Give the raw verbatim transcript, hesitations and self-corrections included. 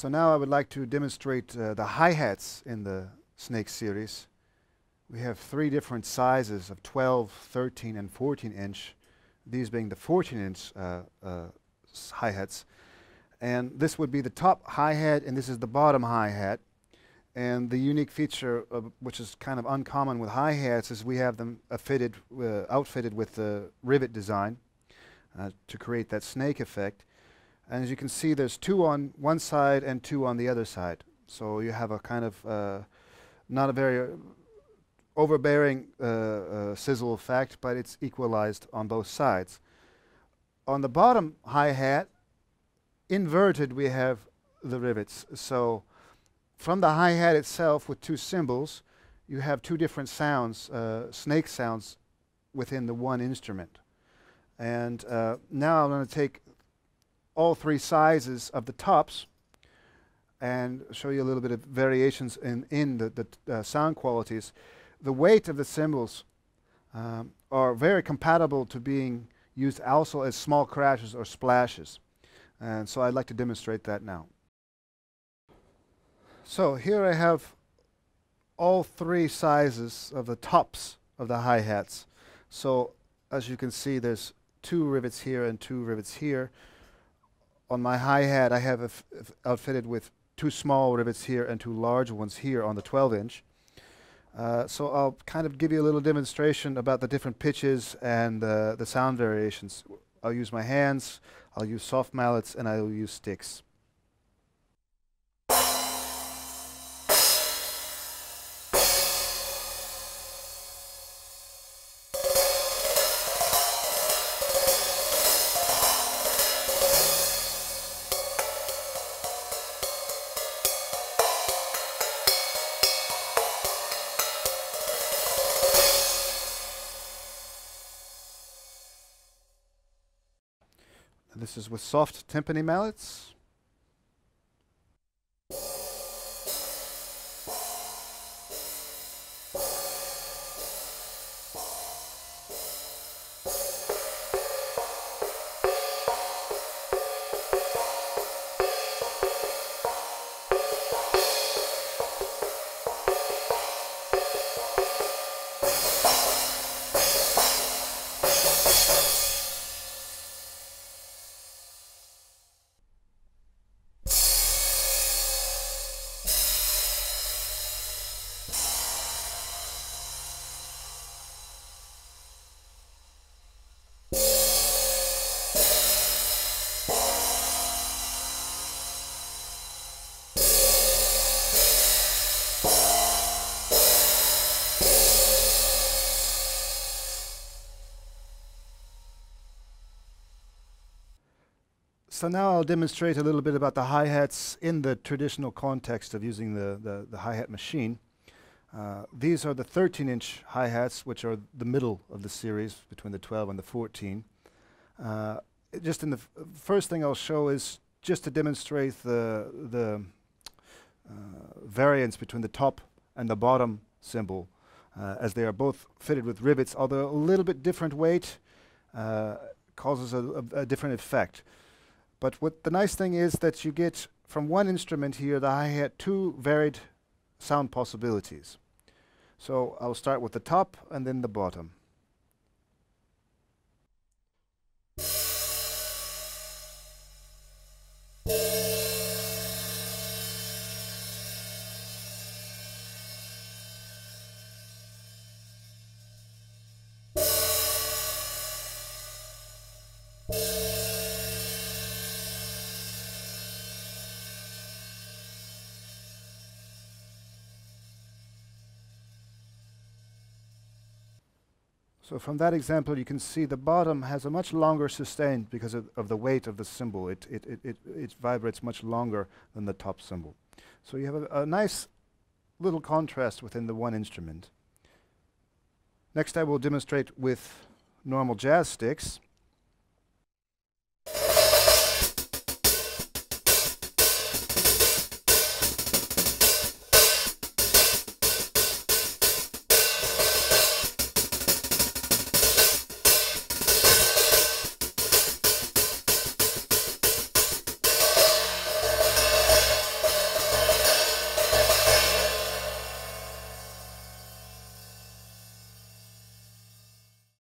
So now I would like to demonstrate uh, the hi-hats in the Snake series. We have three different sizes of twelve, thirteen, and fourteen inch, these being the fourteen inch uh, uh, hi-hats. And this would be the top hi-hat, and this is the bottom hi-hat. And the unique feature, of, which is kind of uncommon with hi-hats, is we have them fitted, uh, outfitted with the rivet design uh, to create that snake effect. And as you can see, there's two on one side and two on the other side. So you have a kind of uh, not a very overbearing uh, uh, sizzle effect, but it's equalized on both sides. On the bottom hi-hat, inverted, we have the rivets. So from the hi-hat itself, with two cymbals, you have two different sounds, uh, snake sounds, within the one instrument. And uh, now I'm going to take all three sizes of the tops and show you a little bit of variations in, in the, the uh, sound qualities. The weight of the cymbals um, are very compatible to being used also as small crashes or splashes. And so I'd like to demonstrate that now. So here I have all three sizes of the tops of the hi-hats. So as you can see, there's two rivets here and two rivets here. On my hi-hat, I have it outfitted with two small rivets here and two large ones here on the twelve inch. Uh, so I'll kind of give you a little demonstration about the different pitches and uh, the sound variations. I'll use my hands, I'll use soft mallets, and I'll use sticks. This is with soft timpani mallets. So now I'll demonstrate a little bit about the hi-hats in the traditional context of using the, the, the hi-hat machine. Uh, these are the thirteen inch hi-hats, which are the middle of the series between the twelve and the fourteen. Uh, just in the f first thing I'll show is just to demonstrate the, the uh, variance between the top and the bottom cymbal, uh, as they are both fitted with rivets, although a little bit different weight uh, causes a, a, a different effect. But what the nice thing is that you get from one instrument here, the hi-hat, two varied sound possibilities. So I'll start with the top and then the bottom. So from that example, you can see the bottom has a much longer sustain because of, of the weight of the cymbal. It, it, it, it, it vibrates much longer than the top cymbal. So you have a, a nice little contrast within the one instrument. Next, I will demonstrate with normal jazz sticks.